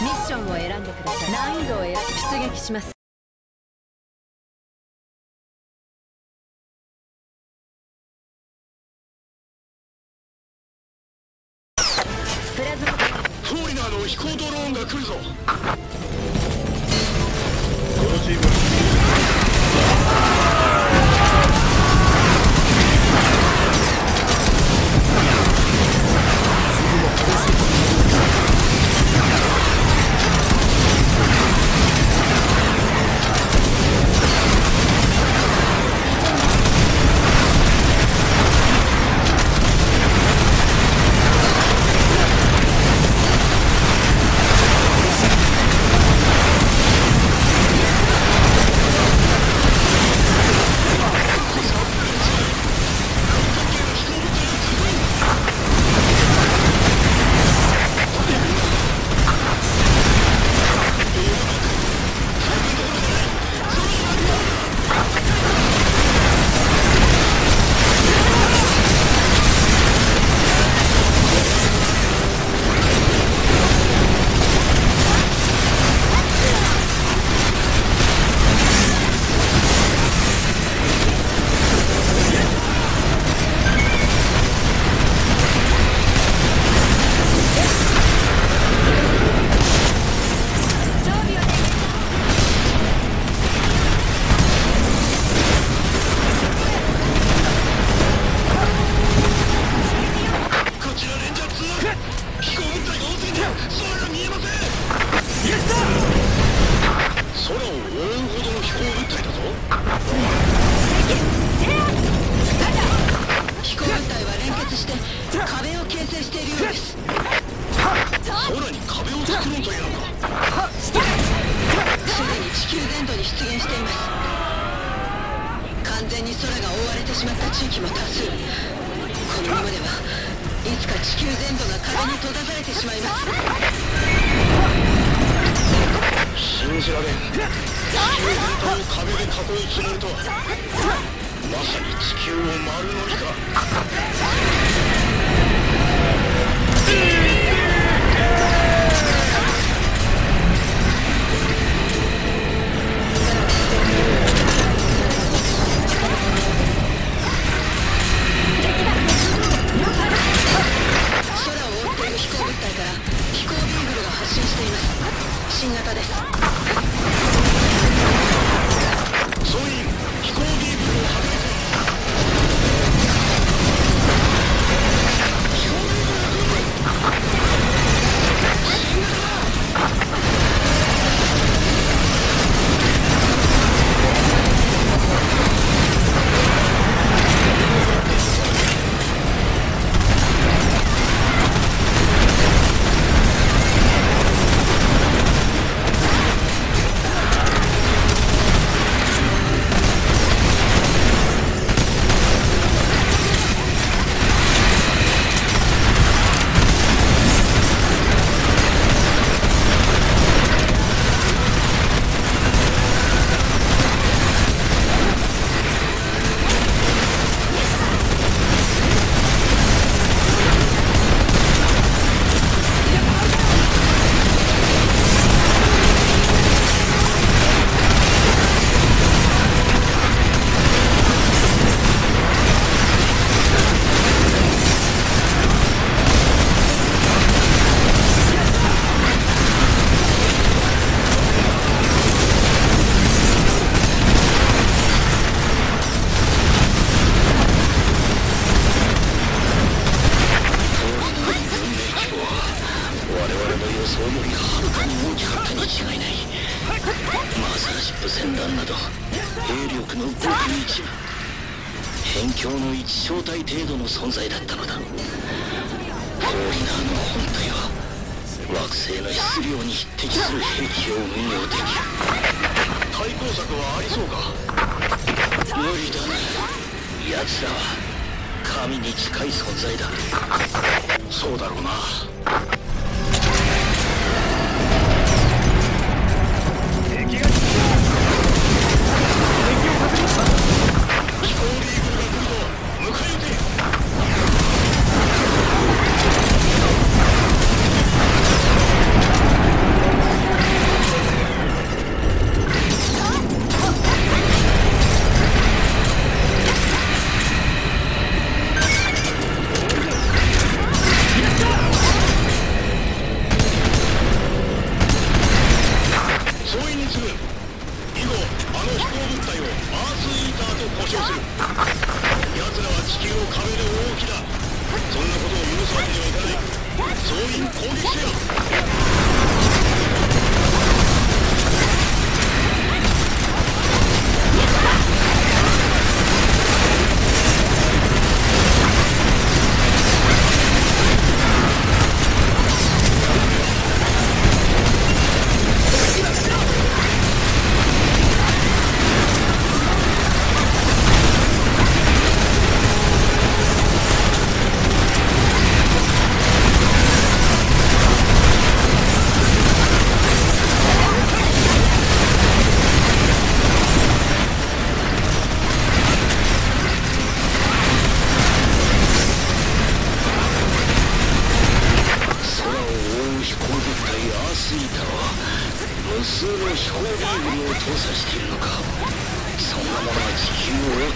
ミッションを選んでください。難易度を選び出撃します。プラズマフォーリナーの飛行ドローンが来るぞ。このチーム無数の飛行バイブルを搭載しているのか。そんなものは地球を覆っ